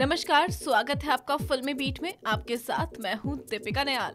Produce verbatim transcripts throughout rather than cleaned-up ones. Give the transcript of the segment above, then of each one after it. नमस्कार, स्वागत है आपका फिल्मीबीट में। आपके साथ मैं हूं दीपिका नयाल।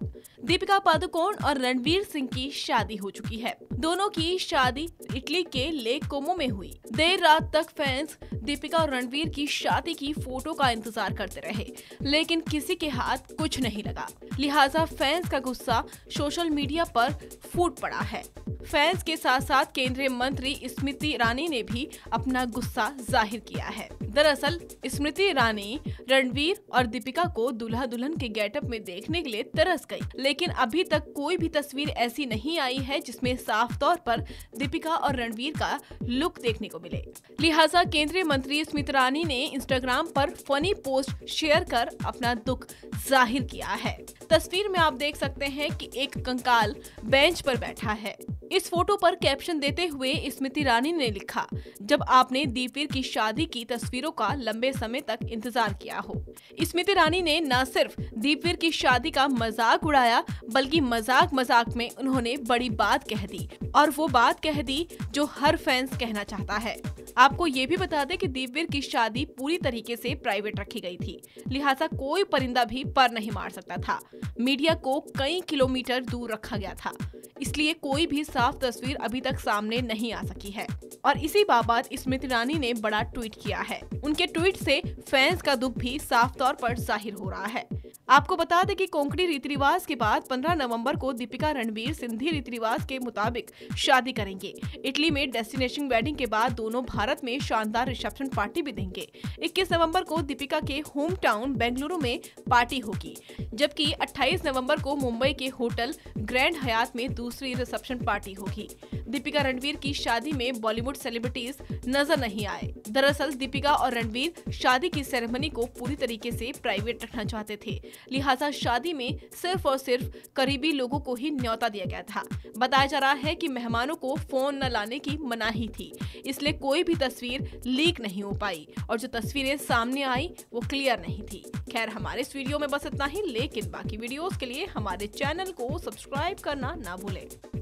दीपिका पादुकोण और रणवीर सिंह की शादी हो चुकी है। दोनों की शादी इटली के लेक कोमो में हुई। देर रात तक फैंस दीपिका और रणवीर की शादी की फोटो का इंतजार करते रहे, लेकिन किसी के हाथ कुछ नहीं लगा। लिहाजा फैंस का गुस्सा सोशल मीडिया पर फूट पड़ा है। फैंस के साथ साथ केंद्रीय मंत्री स्मृति ईरानी ने भी अपना गुस्सा जाहिर किया है। दरअसल स्मृति ईरानी रणवीर और दीपिका को दुल्हा दुल्हन के गेटअप में देखने के लिए तरस गई, लेकिन अभी तक कोई भी तस्वीर ऐसी नहीं आई है जिसमें साफ तौर पर दीपिका और रणवीर का लुक देखने को मिले। लिहाजा केंद्रीय मंत्री स्मृति ईरानी ने इंस्टाग्राम पर फनी पोस्ट शेयर कर अपना दुख जाहिर किया है। तस्वीर में आप देख सकते हैं कि एक कंकाल बेंच पर बैठा है। इस फोटो पर कैप्शन देते हुए स्मृति ईरानी ने लिखा, जब आपने दीपवीर की शादी की तस्वीरों का लंबे समय तक इंतजार किया हो। स्मृति ईरानी ने न सिर्फ दीपवीर की शादी का मजाक उड़ाया, बल्कि मजाक मजाक में उन्होंने बड़ी बात कह दी, और वो बात कह दी जो हर फैंस कहना चाहता है। आपको ये भी बता दें कि दीपवीर की शादी पूरी तरीके से प्राइवेट रखी गई थी, लिहाजा कोई परिंदा भी पर नहीं मार सकता था। मीडिया को कई किलोमीटर दूर रखा गया था, इसलिए कोई भी साफ तस्वीर अभी तक सामने नहीं आ सकी है। और इसी बाबत स्मृति ईरानी ने बड़ा ट्वीट किया है। उनके ट्वीट से फैंस का दुख भी साफ तौर पर जाहिर हो रहा है। आपको बता दें कि कोंकणी रीति रिवाज के बाद पंद्रह नवंबर को दीपिका रणवीर सिंधी रीति रिवाज के मुताबिक शादी करेंगे। इटली में डेस्टिनेशन वेडिंग के बाद दोनों भारत में शानदार रिसेप्शन पार्टी भी देंगे। इक्कीस नवंबर को दीपिका के होम टाउन बेंगलुरु में पार्टी होगी, जबकि अट्ठाईस नवंबर को मुंबई के होटल ग्रैंड हयात में दूसरी रिसेप्शन पार्टी होगी। दीपिका रणवीर की शादी में बॉलीवुड सेलिब्रिटीज नजर नहीं आए। दरअसल दीपिका और रणवीर शादी की सेरेमनी को पूरी तरीके से प्राइवेट रखना चाहते थे, लिहाजा शादी में सिर्फ और सिर्फ करीबी लोगों को ही न्योता दिया गया था। बताया जा रहा है कि मेहमानों को फोन न लाने की मनाही थी, इसलिए कोई भी तस्वीर लीक नहीं हो पाई, और जो तस्वीरें सामने आई वो क्लियर नहीं थी। खैर, हमारे इस वीडियो में बस इतना ही, लेकिन बाकी वीडियोस के लिए हमारे चैनल को सब्सक्राइब करना ना भूलें।